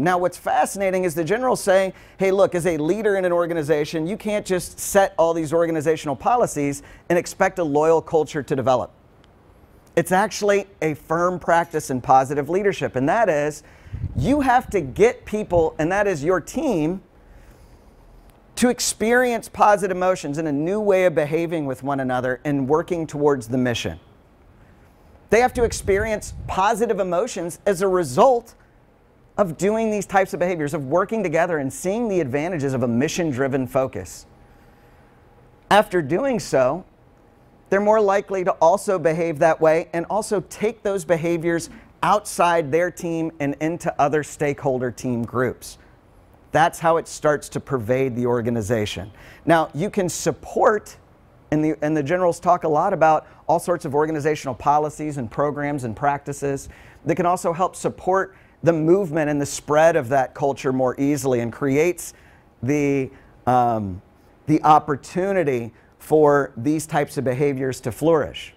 Now, what's fascinating is the general's saying, hey, look, as a leader in an organization, you can't just set all these organizational policies and expect a loyal culture to develop. It's actually a firm practice in positive leadership, and that is you have to get people, and that is your team, to experience positive emotions and a new way of behaving with one another and working towards the mission. They have to experience positive emotions as a result of doing these types of behaviors, of working together and seeing the advantages of a mission-driven focus. After doing so, they're more likely to also behave that way and also take those behaviors outside their team and into other stakeholder team groups. That's how it starts to pervade the organization. Now, you can support, and the generals talk a lot about all sorts of organizational policies and programs and practices that can also help support the movement and the spread of that culture more easily, and creates the opportunity for these types of behaviors to flourish.